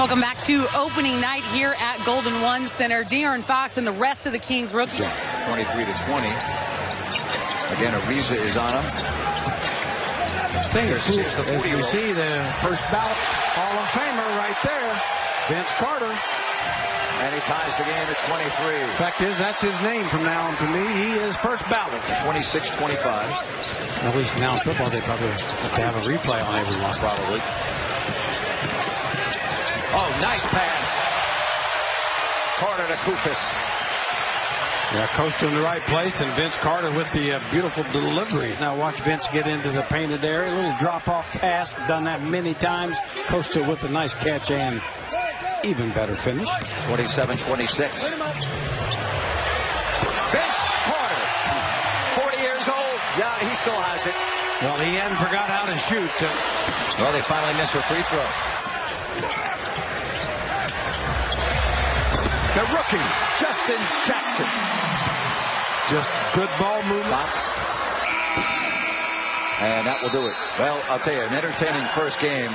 Welcome back to opening night here at Golden 1 Center. De'Aaron Fox and the rest of the Kings rookie. 23 to 20. Again, Ariza is on him. Here's the 40. You see the first ballot Hall of Famer right there, Vince Carter. And he ties the game at 23. Fact is, that's his name from now on to me. He is first ballot. 26-25. At least now in football, they probably have to have a replay on every one. Probably. Oh, nice pass. Carter to Koufos. Yeah, Kosta in the right place, and Vince Carter with the beautiful deliveries. Now watch Vince get into the painted area. A little drop-off pass. Done that many times. Kosta with a nice catch and even better finish. 27-26. Vince Carter, 40 years old. Yeah, he still has it. Well, he hadn't forgot how to shoot. Well, they finally miss a free throw. The rookie, Justin Jackson. Just good ball movements. And that will do it. Well, I'll tell you, an entertaining first game.